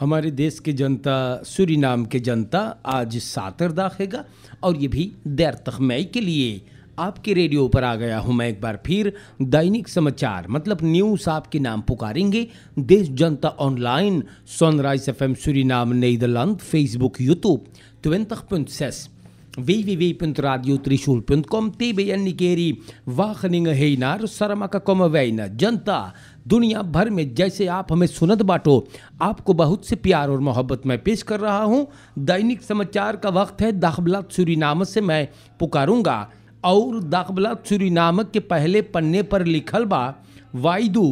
हमारे देश के जनता, सूरीनाम के जनता आज सातर दाखेगा और ये भी देर तक मई के लिए आपके रेडियो पर आ गया हूँ मैं एक बार फिर। दैनिक समाचार मतलब न्यूज़ आपके नाम पुकारेंगे। देश जनता online sunrise F M Suriname Netherland, Facebook, YouTube 20.6 www.radiotrishul.com TBN Nickerie Wageningen heen naar Saramaka komen wij naar जनता दुनिया भर में जैसे आप हमें सुनत बाटो, आपको बहुत से प्यार और मोहब्बत में पेश कर रहा हूँ। दैनिक समाचार का वक्त है। दाखबलात सूरीनाम से मैं पुकारूंगा और दाखबलात सूरीनाम के पहले पन्ने पर लिखल बा वाइदू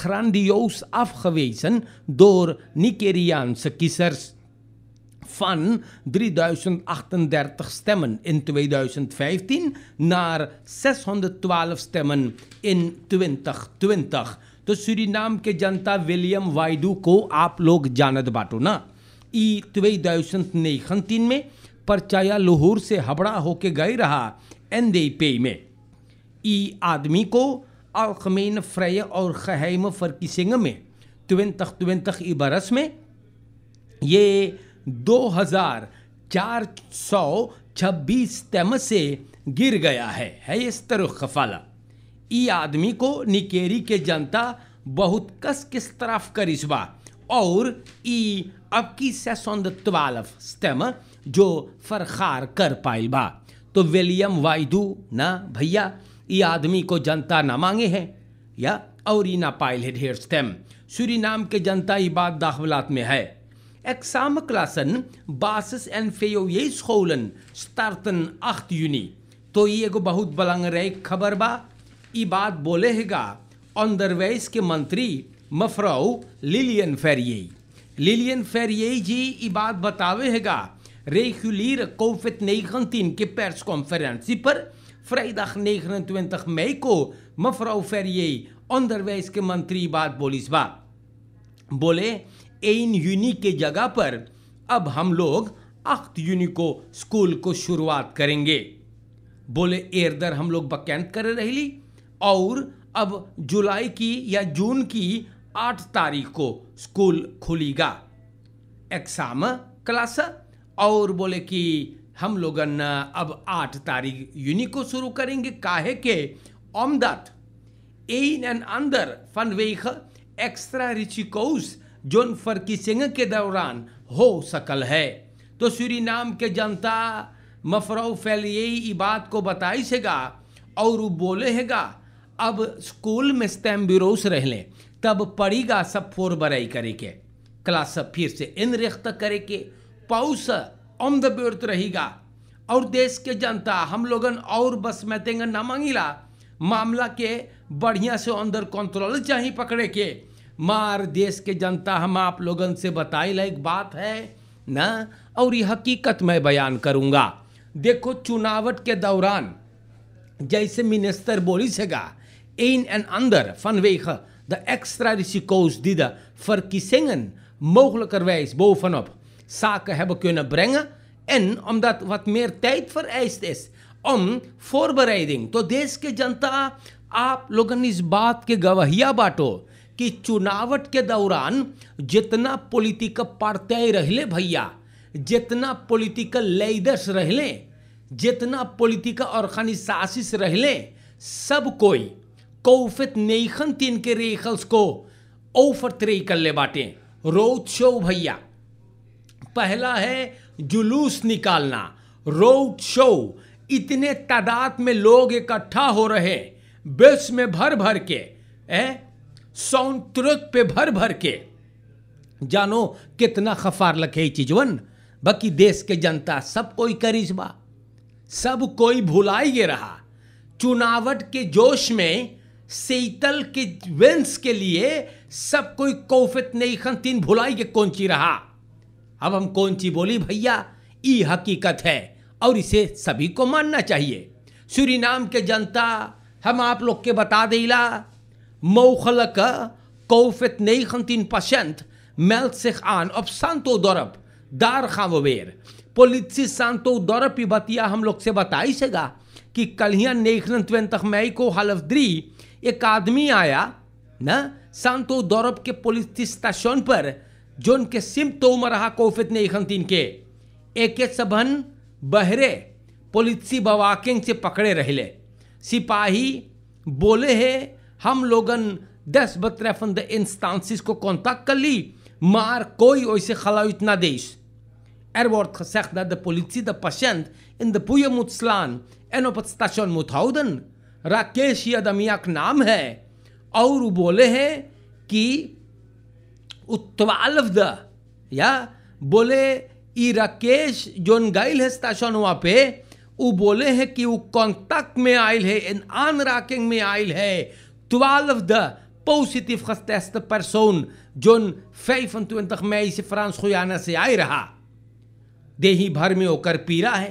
ग्रांडियोस अफगवेसन दोर निकेरियानसे किसर्स van 3038 stemmen in 2015 naar 612 stemmen in 2020. तो सूरीनाम के जनता विलियम वाइडू को आप लोग जानत बाटो ना। ई 2019 में परचाया लाहौर से हबड़ा होके गए रहा NDP में। ई आदमी को अल्कमेन फ्रेय और खहैम फरकिसिंग में 2020 ई बरस में ये 2426 तम से गिर गया है इस तरह खफाला। ई आदमी को निकेरी के जनता बहुत कस किस तरफ करिश्मा और ई अब की 612 तम जो फरखार कर पाइल बा। तो विलियम वाइडू ना भैया ई आदमी को जनता ना मांगे हैं या और ई ना पाइल है ढेर स्टेम। सूरीनाम के जनता ई बात दाखिलात में है। Examenklassen basis- en VOJ-scholen starten 8 juni. तो ये एगो बहुत बलंगरेक खबर बा। ये बात बोले हैगा अंदरवेश के मंत्री मफ्राउ Lilian Ferrier. Lilian Ferrier ji ये बात बतावे हैगा रेगुलियर COVID-19 के प्रेस कॉन्फ्रेंसी पर vrijdag 29 मई को मफ्राउ फेरिये अंदरवेश के मंत्री बात बोलिस बा। बोले 1 जून के जगह पर अब हम लोग 8 जून को स्कूल को शुरुआत करेंगे। बोले एरदर हम लोग बकैंत कर रही और अब जुलाई की या जून की 8 तारीख को स्कूल खुलेगा एग्जाम क्लास। और बोले कि हम लोग अब 8 तारीख को शुरू करेंगे काहे के अमदत एन एन अंदर फनवेख एक्स्ट्रा रिचिकोस जोन फरकिसिंग के दौरान हो सकल है। तो सूरीनाम के जनता मफ्राउ फेलिये बात को बताई सेगा और बोले हैगा अब स्कूल में स्टेम ब्यूरोस रह लें तब पड़ेगा सब फोर बराई करे के क्लास फिर से इन रिख्त करे के पाउस ऑन द ब्यूर्त रहेगा। और देश के जनता हम लोगन और बस में तेंग ना मांगिला, मामला के बढ़िया से अंदर कंट्रोल चाहिए पकड़े के। मार देश के जनता हम आप लोगन से बताई लायक बात है ना और ये हकीकत मैं बयान करूँगा। देखो चुनावट के दौरान जैसे मिनिस्टर बोली सेगा एन एन अंदर फनवेख द एक्स्ट्रा रिसिकोस दीदा फरकिसिंगन mogelijker wijs bovenop zaken hebben kunnen brengen en omdat wat meer tijd vereist is om voorbereiding। तो देश के जनता आप लोगन इस बात के गवाहिया बाटो कि चुनावट के दौरान जितना पॉलिटिकल पार्टी रहले भैया, जितना पॉलिटिकल लीडर्स रहले, जितना पॉलिटिकल ऑर्गेनाइजेशंस रहले, सब कोई COVID-19 के रेखल्स को ओवरट्रे कर ले बाटे। रोड शो भैया, पहला है जुलूस निकालना, रोड शो, इतने तादाद में लोग इकट्ठा हो रहे बस में भर भर के साउंड ट्रक पे भर भर के, जानो कितना खफार लगे चीजवन। बाकी देश के जनता सब कोई करिश्मा, सब कोई भुलाई गए रहा। चुनावट के जोश में सेतल के विंस के लिए सब कोई COVID-19 भुलाई के कौनची रहा। अब हम कौनची बोली भैया, ये हकीकत है और इसे सभी को मानना चाहिए। सूरीनाम के जनता हम आप लोग के बता देला mogelijke COVID-19 patiënt meldt zich aan op Santo Dorp. Daar gaan we weer. Politie Santo Dorp die batia hum log se batai sega ki kal hi 29 mei ko half 3 ek aadmi aaya na Santo Dorp ke police station par zone के symptom रहा कोविड-19 के एक सबन बहरे पुलिसी बवाकिंग से पकड़े रहे सिपाही बोले है हम लोगन 10 बतरफंद इंस्टांसिस को कॉन्टैक्ट कर ली मार कोई वैसे खला इतना देश Er wordt gezegd dat de politie de patiënt in de boeien moet slaan en op het station moet houden. Rakesh ये दमियाक नाम है और वो बोले हैं कि 12 या बोले ई राकेश जोन गाइल है स्टेशन वहाँ पे वो बोले हैं कि वो कॉन्टैक्ट में आयल है इन आन राकिंग में आयल है 12 पॉजिटिव geteste persoon जोन 25 मई से फ्रांस खुयाना से आई रहा देही भर में होकर पीरा है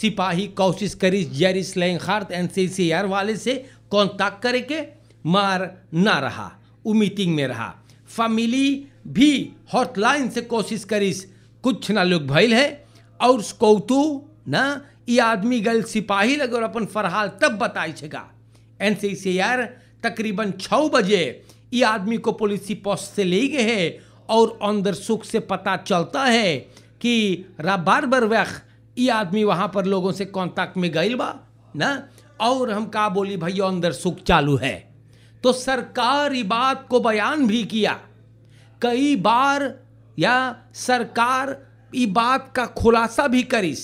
सिपाही कोशिश करी जेरी स्लैंग खार्ट एनसीसीआर वाले से कॉन्टैक्ट करके मार ना रहा वो मीटिंग में रहा फैमिली भी हॉटलाइन से कोशिश करीस कुछ ना लोग भइल है और उसको तो ना ये आदमी गल सिपाही लगे और अपन फरहाल तब बताई छेगा एनसीसीआर तकरीबन 6 बजे ये आदमी को पुलिस पोस्ट से ले गए है और अंदर सुख से पता चलता है कि बार बार वक्त ये आदमी वहाँ पर लोगों से कॉन्टैक्ट में गई बा ना और हम का बोली भैया अंदर सुख चालू है तो सरकार ये बात को बयान भी किया कई बार या सरकार ये बात का खुलासा भी करीस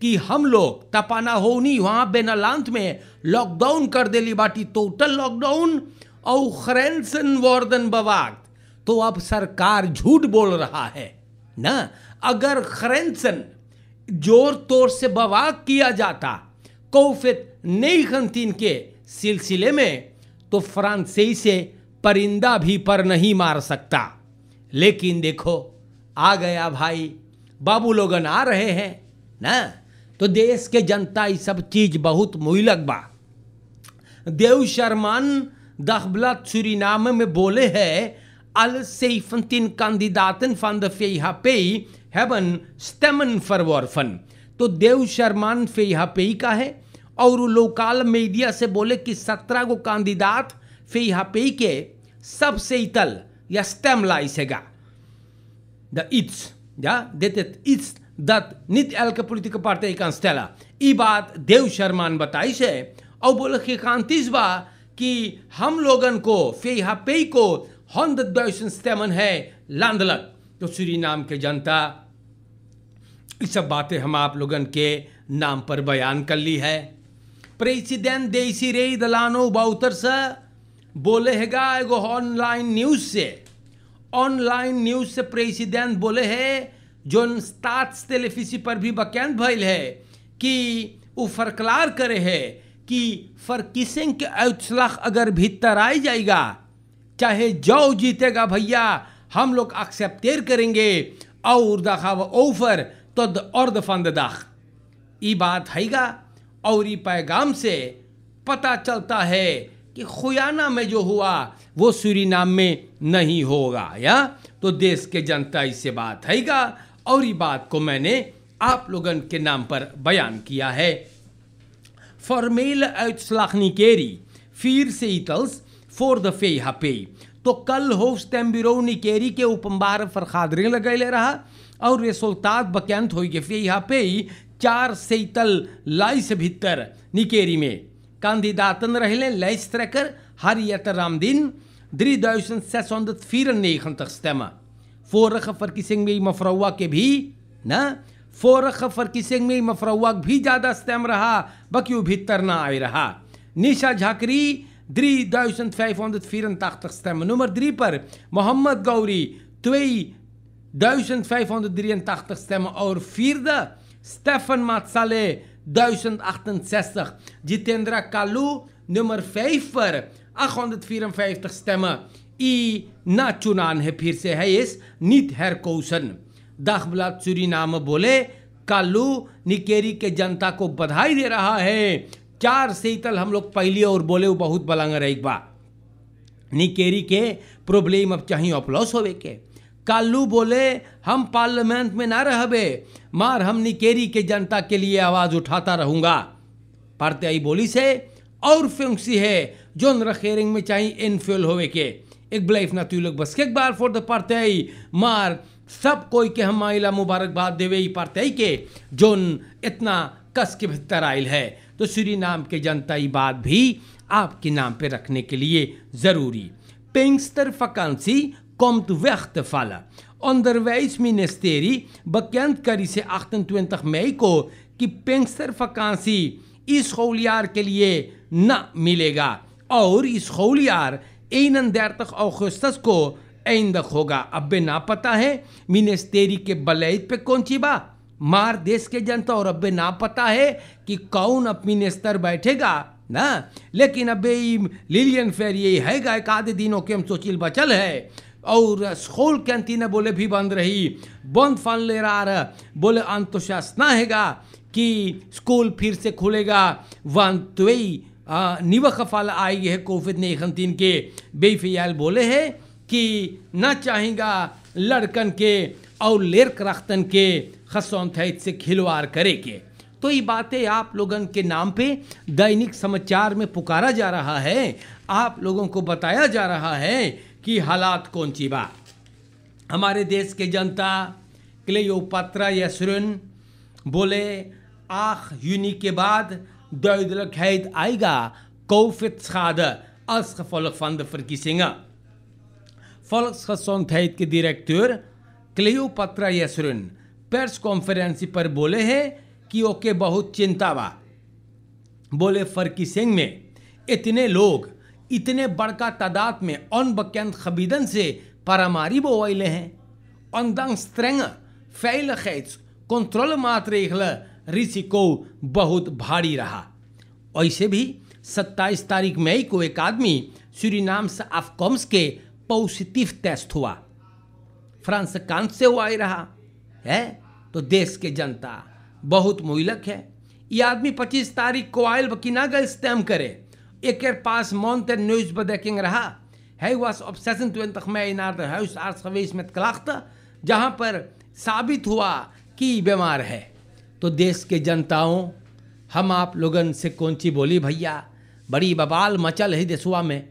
कि हम लोग तपाना होनी वहाँ बेनालांत में लॉकडाउन कर देली बाटी टोटल लॉकडाउन और खरेंसन वार्डन बवाक तो अब सरकार झूठ बोल रहा है ना अगर खरेंसन जोर तोर से बवाक किया जाता कोविड-19 के सिलसिले में तो फ्रांसीसी से परिंदा भी पर नहीं मार सकता लेकिन देखो आ गया भाई बाबू लोगन आ रहे हैं ना तो देश के जनता ये सब चीज बहुत मुइलक बा देव शर्मान दखबलत सुरीनामे में बोले है alle 17 kandidaten van de VHP hebben stemmen verworven. तो देव शर्मान VHP का है और लोकल मीडिया से बोले कि 17 को कैंडिडेट VHP के सबसे इतल या स्टेम लाइसेगा द इट्स या that it's that niet elke politieke partij kan stellen. ई बात देव शर्मान बताई से और बोले कि कांतिस बा कि हम लोगन को VHP को 100,000 स्टेमन है लांदलक तो सूरीनाम के जनता ये सब बातें हम आप लोगन के नाम पर बयान कर ली है प्रेसिडेंट देसीरे दलानो बाउतर सा बोले हैगा एगो ऑनलाइन न्यूज़ से प्रेसिडेंट बोले है जोन स्टार्स टेलीविजन पर भी बयान भइल है कि वो फरकलार करे है कि फरकिसिंग के आउटस्लख अगर भीतर आई जाएगा चाहे जो जीतेगा भैया हम लोग एक्सेप्टेर करेंगे और दखाव ओवर तो और दफंद दाख ये बात हैगा और ये पैगाम से पता चलता है कि खुयाना में जो हुआ वो सूरीनाम में नहीं होगा या तो देश के जनता इससे बात हैगा और ये बात को मैंने आप लोगन के नाम पर बयान किया है फॉर्मेल uitslag निकेरी फिर से इतल्स फॉर द VHP तो कल हो स्टेम ब्यूरो निकेरी के उपम्बार पर खादरें लगाई ले रहा और रिसोल्टात बकैंत हो गए VHP 4 लाइस भीतर निकेरी में कैंडिडेटन रहले लाइस ट्रैकर हरियत रामदीन 3694 स्टेमा फोरख फरकिसिंग में मफरुआ के भी ना फोरख फरकिसिंग में मफरुआ भी ज्यादा स्टेम रहा बकियो भीतर ना आए रहा निशा Jhakri 3584 stemmen. Nummer 3 per Mohammed Gauri 2583 stemmen. Our vierde Stefan Matsale 1068. Jitendra Kalu nummer 5 per 854 stemmen. I Nachunan heb hier ze hij is niet herkozen. Dagblad Suriname bole Kalu Nickerie ke janta ko badhai de raha hai. 4 हम लोग पहले और बोले वो बहुत बलांगर एक बार निकेरी के problem अब चाहिए अपलॉस होवे के कालू बोले हम पार्लियामेंट में ना रहबे मार हम निकेरी के जनता के लिए आवाज उठाता रहूंगा पार्टी बोली से और फ्यूंसी है जोन रखेरिंग में चाहिए इनफ्यूल होवे के Ik blijf natuurlijk beschikbaar voor de partij, maar सबको के हम आइला मुबारकबाद देवे ही पार्टी के जोन इतना कस के भीतर आयल है। तो सूरीनाम के जनता ये बात भी आपके नाम पे रखने के लिए ज़रूरी। Pinkster vakantie komt weg te vallen. Onderwijsministerie bekendkari से 28 मई को कि Pinkster vakantie इस schooljaar के लिए न मिलेगा और इस schooljaar 31 अगस्त को eindig होगा। अब ना पता है मिनिस्टेरी के बलैद पे कौन चिबा मार देश के जनता, और अब ना पता है कि कौन अब मिनिस्टर बैठेगा ना। लेकिन अब लिलियन फेरिये हैगा एक आधे दिनों के हम सोचिल बचल है और स्कूल कैंटीन बोले भी बंद रही, बंद फन ले रहा बोले अंतुशासना हैगा कि स्कूल फिर से खुलेगा। वन त्वी निवखफाल आई है कोविड-19 के बेफियाल बोले है कि ना चाहेगा लड़कन के और लेरक रख्तन के खसौन थैत से खिलवाड़ करे के। तो ये बातें आप लोगों के नाम पे दैनिक समाचार में पुकारा जा रहा है, आप लोगों को बताया जा रहा है कि हालात कौन सी बा। हमारे देश के जनता क्लियो पेत्रा यासुरेन बोले आख यूनी के बाद दौदल खैद आएगा कोविड छादा अस्क फलक फंद फरकी सिंगा। volksgezondheid के डायरेक्टर क्लियो पेत्रा यासुरेन प्रेस कॉन्फ्रेंस पर बोले हैं कि ओके बहुत चिंता बा। बोले फरकी सिंह में इतने लोग इतने बड़का तादाद में अनबकंद खबीदन से परामारीबो वाले हैं अंदंग स्ट्रेंग फैलखैज कंट्रोल मात्र रिसिको बहुत भारी रहा। ऐसे भी 27 तारीख मई को एक आदमी सूरीनाम से अफकॉम्स के पॉजिटिव टेस्ट हुआ, फ्रांस कांत से हुआ ही रहा है। तो देश के जनता बहुत मुइलक है। ये आदमी 25 तारीख को आयल बकिना गल स्टैम करे एक पास मॉन्थ न्यूज पर देखेंगे रहा है वास ऑब्सेशन 20 में इनार है उस आर्स में कलाख्ता जहाँ पर साबित हुआ कि बीमार है। तो देश के जनताओं हम आप लोगन से कौनची बोली भैया बड़ी बबाल मचल है देशवा में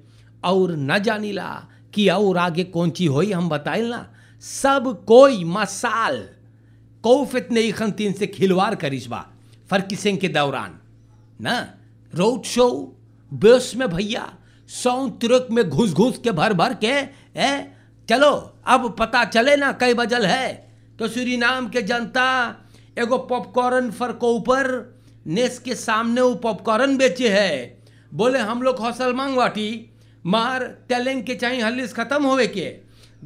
और न जानिला कि और आगे कौन ची होई हम बताइल ना। सब कोई मसाल कोविड-19 से खिलवाड़ करीस बा फरकी सिंह के दौरान ना। रोड शो बस में भैया साउंड ट्रक में घुस घुस के भर भर के ए चलो अब पता चले ना कई बजल है। तो सूरीनाम के जनता एगो पॉपकॉर्न फरको ऊपर नेस के सामने वो पॉपकॉर्न बेचे है बोले हम लोग हौसल मांग वाटी मार तेलंग के चाहिए हल्लिस खत्म होवे के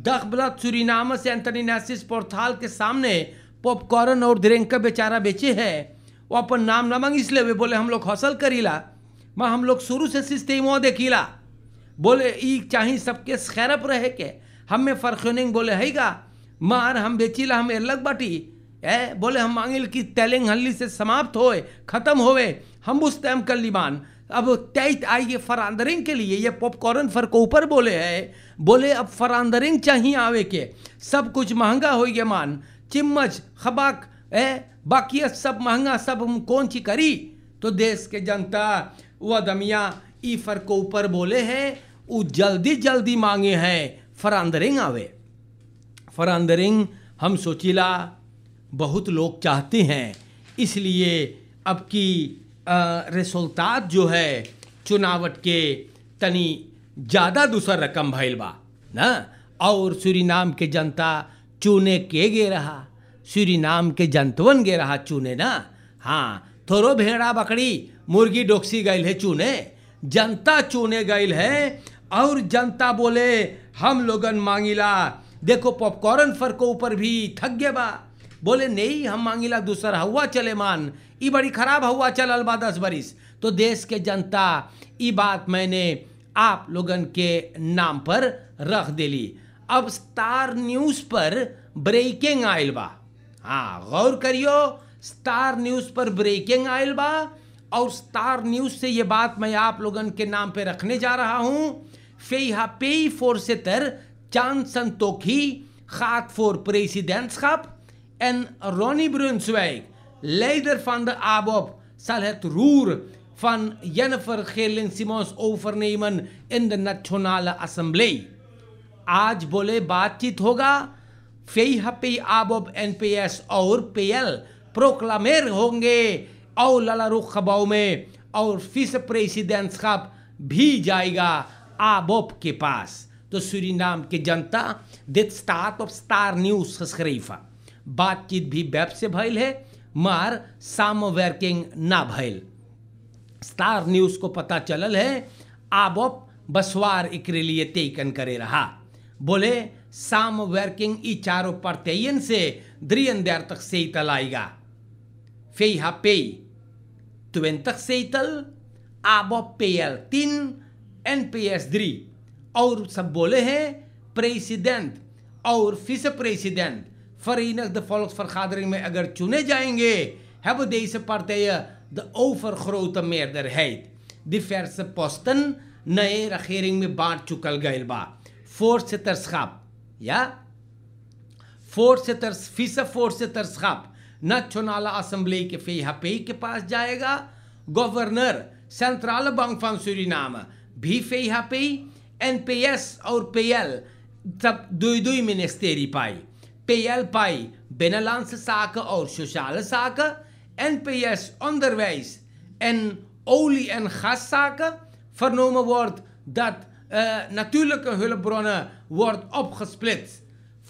दखबलत सूरीनाम से एंटनीनासिस पोर्थाल के सामने पॉपकॉर्न और ड्रिंक का बेचारा बेचे है। वो अपन नाम ना मांग इसलिए वे बोले हम लोग हौसल करीला माँ हम लोग शुरू से सिस्टम देखीला बोले ई चाहिए सबके खैरप रहे के हमें फरखनिंग बोले हैगा मार हम बेचीला हम अलग बाटी ए बोले हम मांगिल कि तेलंग हल्ली से समाप्त होए खत्म होवे हम उस टाइम कर लीबान। अब तैत आई ये फरांदरिंग के लिए ये पॉपकॉर्न फरको ऊपर बोले है बोले अब फरांदरिंग चाहिए आवे के सब कुछ महंगा हो गया मान चिम्मच खबाक ए बाकी सब महंगा सब हम कौन सी करी। तो देश के जनता वह दमिया ई फरको ऊपर बोले है वो जल्दी जल्दी मांगे हैं फरांदरिंग आवे। फरांदरिंग हम सोचिला बहुत लोग चाहते हैं इसलिए अब की रिजल्टात जो है चुनावट के तनी ज़्यादा दूसर रकम भैल बा ना। और सूरीनाम के जनता चुने के गे रहा सूरीनाम के जनतवन गे रहा चुने ना। हाँ थोरो भेड़ा बकरी मुर्गी डोक्सी गैल है चुने जनता चुने गैल है और जनता बोले हम लोगन मांगिला देखो पॉपकॉर्न फरको ऊपर भी थक गए बा बोले नहीं हम मांगिला दूसर हवा चले मान ई बड़ी खराब हवा चलल बा 10 बरिस। तो देश के जनता ई बात मैंने आप लोगन के नाम पर रख देली। अब स्टार न्यूज़ पर ब्रेकिंग आयल बा। हाँ गौर करियो स्टार न्यूज़ पर ब्रेकिंग आयल बा और स्टार न्यूज़ से ये बात मैं आप लोगन के नाम पे रखने जा रहा हूँ। फेहा पे फोरसेतर चांद संतोखी खात फोर प्रेसिडेंटस्खाप en Ronnie Brunswijk, leider van de ABOP, zal het roer van Jennifer Gerlin-Simons overnemen in de Nationale Assemblée. आज बोले बातचीत होगा, फेहपी आबोब एनपीएस और पीएल प्रोक्लामेर होंगे और ललारू खबाओ में और फिस प्रेसिडेंस खब भी जाएगा आबोब के पास। तो सूरीनाम की जनता दिट स्टार्ट ऑफ स्टार न्यूज सस्क्रीफा बातचीत भी वेब से भइल है मार साम वर्किंग ना भइल। स्टार न्यूज को पता चलल है आबोब बसवार एकरे लिए तयकन करे रहा, बोले साम वर्किंग ई चारों प्रत्ययन से द्रियंदर तक से तल आएगा, फेहा पे तुवेन तक से तल आबोब पेयल तीन एनपीएस द्री और सब बोले हैं प्रेसिडेंट और फिस प्रेसिडेंट फरीनक द फॉल्स फरखादरिंग में अगर चुने जाएंगे है वो देश प्रत्यय द ओफर खरोत मेरदर है दिफेरस पोस्तन नए रखेरिंग में बांट चुकल गए बा फोर्स तरसखाप या फोर्स तरस फीस फोर्स तरसखाप न चुनाला असम्बली के फेहापे के पास जाएगा। Governor central bank of Suriname भी फेहापे एनपीएस और पेयल सब दुई दुई मिनिस्टेरी पाई, पेयल पाई बेनलांस साक और सोशल साक, एनपीएस ऑनदरवाइज एन ओली एन खास साक vernomen wordt dat natuurlijke hulpbronnen wordt opgesplitst.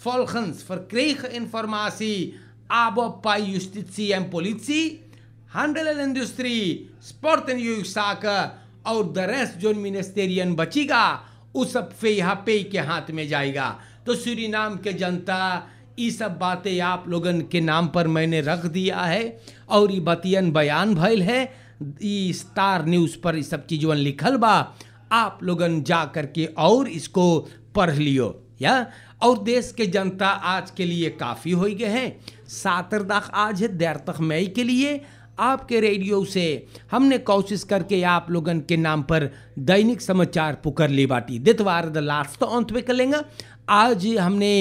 Volgens verkregen informatie ABOP bij justitie en politie, handel en industrie, sport en jeugdzaken en de rest van ministerieën bachega, usab VHP ke haath mein jayega. तो Suriname के जनता ये सब बातें आप लोगन के नाम पर मैंने रख दिया है और ये बतियन बयान भइल है स्टार न्यूज़ पर इस सब चीज़ों लिखल बा, आप लोगन जा करके और इसको पढ़ लियो या। और देश के जनता आज के लिए काफ़ी हो गए हैं। 7 तारीख आज है 13 मई के लिए आपके रेडियो से हमने कोशिश करके आप लोगन के नाम पर दैनिक समाचार पुकर ली बाटी दितवार द लास्ट तो अंत में कर लेंगे। आज हमने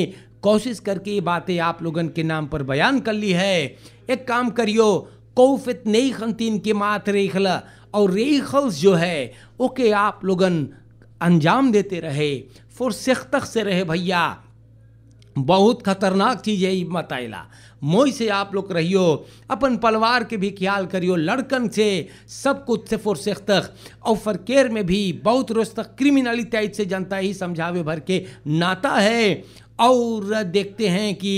कोशिश करके ये बातें आप लोगन के नाम पर बयान कर ली है। एक काम करियो कोविड-19 के मात रेखला और रेखल्स जो है ओके आप लोगन अंजाम देते रहे, फुरसख्त से रहे भैया, बहुत खतरनाक चीज़ है ये मतैला मोई से आप लोग रहियो, अपन परिवार के भी ख्याल करियो, लड़कन से सब कुछ से फुरसत तक और फरकेर में भी बहुत रोज तक क्रिमिनलिटाइट से जनता ही समझावे भर के नाता है। और देखते हैं कि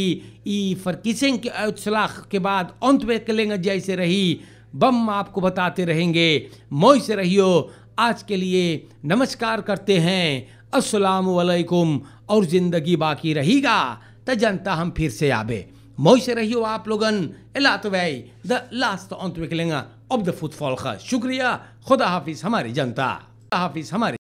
ई फरकिसिंग के अचलाख के बाद अंत में कलेंगे जैसे रही बम आपको बताते रहेंगे। मोई से रहियो, आज के लिए नमस्कार करते हैं, अस्सलाम वालेकुम और ज़िंदगी बाकी रहेगा तो जनता हम फिर से आबे। मोई से रहियो आप लोगन, एला तो भाई द लास्ट अंत में कलेंगे अब द फुटफॉल का शुक्रिया। खुदा हाफिज़ हमारी जनता, खुदा हाफिज़ हमारी।